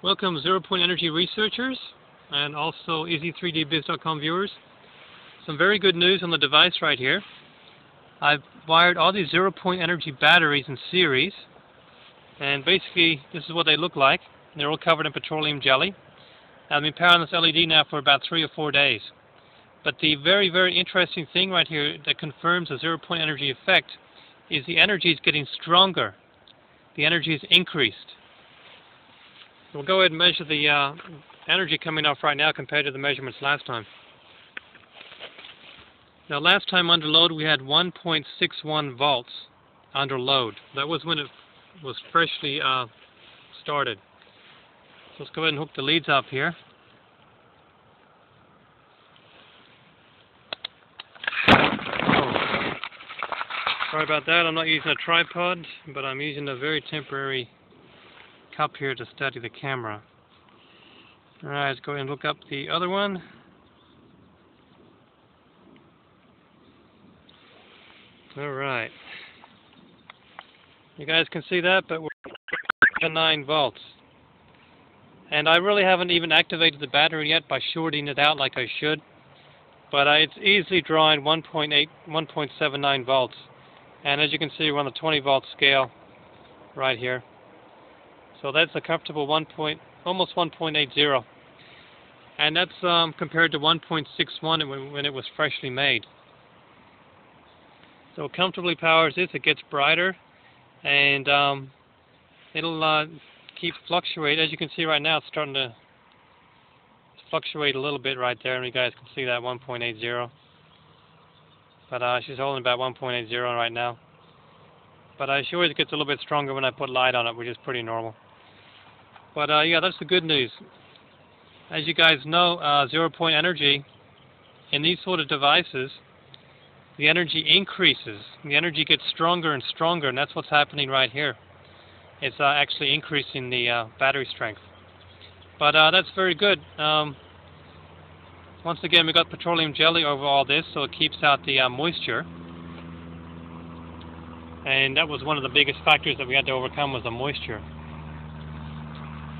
Welcome, Zero Point Energy researchers and also ez3dbiz.com viewers. Some very good news on the device right here. I've wired all these Zero Point Energy batteries in series, and basically this is what they look like. They're all covered in petroleum jelly. I've been powering this LED now for about 3 or 4 days. But the very, very interesting thing right here that confirms the Zero Point Energy effect is the energy is getting stronger. The energy is increased. We'll go ahead and measure the energy coming off right now compared to the measurements last time. Now last time under load we had 1.61 volts under load. That was when it was freshly started. So let's go ahead and hook the leads up here. Oh. Sorry about that, I'm not using a tripod, but I'm using a very temporary up here to study the camera. Alright, let's go ahead and look up the other one. Alright. You guys can see that, but we're at 9 volts. And I really haven't even activated the battery yet by shorting it out like I should. But it's easily drawing 1.79 volts. And as you can see, we're on the 20 volt scale right here. So that's a comfortable almost 1.80, and that's compared to 1.61 when it was freshly made. So it comfortably powers this. It gets brighter, and it'll keep fluctuating. As you can see right now, it's starting to fluctuate a little bit right there, and you guys can see that 1.80. But she's holding about 1.80 right now. But she always gets a little bit stronger when I put light on it, which is pretty normal. But yeah, that's the good news. As you guys know, Zero Point Energy, in these sort of devices, the energy increases. The energy gets stronger and stronger, and that's what's happening right here. It's actually increasing the battery strength. But that's very good. Once again, we got petroleum jelly over all this, so it keeps out the moisture. And that was one of the biggest factors that we had to overcome, was the moisture.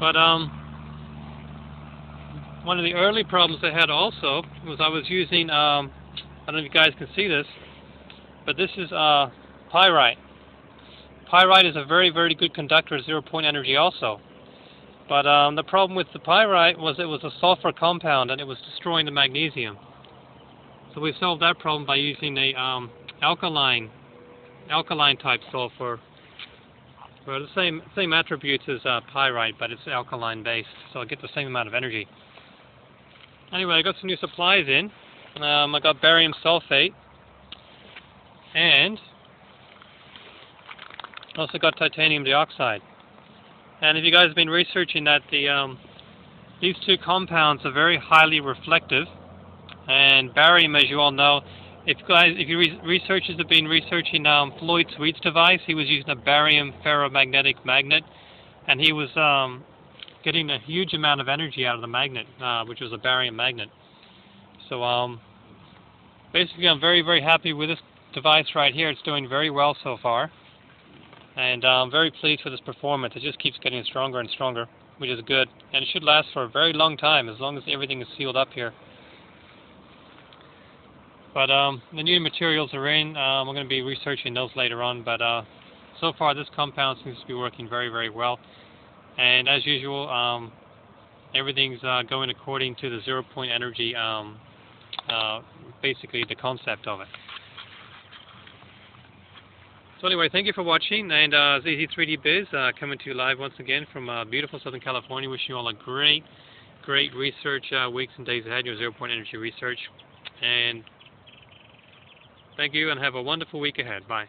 But one of the early problems I had also was I was using, I don't know if you guys can see this, but this is pyrite. Pyrite is a very, very good conductor of Zero Point Energy also. But the problem with the pyrite was it was a sulfur compound and it was destroying the magnesium. So we solved that problem by using a alkaline type sulfur. Well, the same attributes as pyrite, but it's alkaline based, so I get the same amount of energy. Anyway, I got some new supplies in. I got barium sulfate, and also got titanium dioxide. And if you guys have been researching that, the these two compounds are very highly reflective, and barium, as you all know. If you researchers have been researching Floyd Sweet's device, he was using a barium ferromagnetic magnet, and he was getting a huge amount of energy out of the magnet, which was a barium magnet. So basically I'm very, very happy with this device right here. It's doing very well so far, and I'm very pleased with its performance. It just keeps getting stronger and stronger, which is good, and it should last for a very long time as long as everything is sealed up here. But the new materials are in. We're going to be researching those later on. But so far, this compound seems to be working very, very well. And as usual, everything's going according to the Zero Point Energy, basically the concept of it. So anyway, thank you for watching. And it's ez3dbiz coming to you live once again from beautiful Southern California. Wish you all a great, great research weeks and days ahead, your Zero Point Energy research. And thank you, and have a wonderful week ahead. Bye.